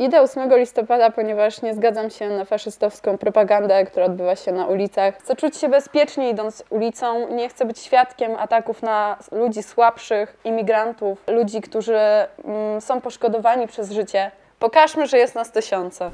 Idę 8 listopada, ponieważ nie zgadzam się na faszystowską propagandę, która odbywa się na ulicach. Chcę czuć się bezpiecznie idąc ulicą, nie chcę być świadkiem ataków na ludzi słabszych, imigrantów, ludzi, którzy są poszkodowani przez życie. Pokażmy, że jest nas tysiące.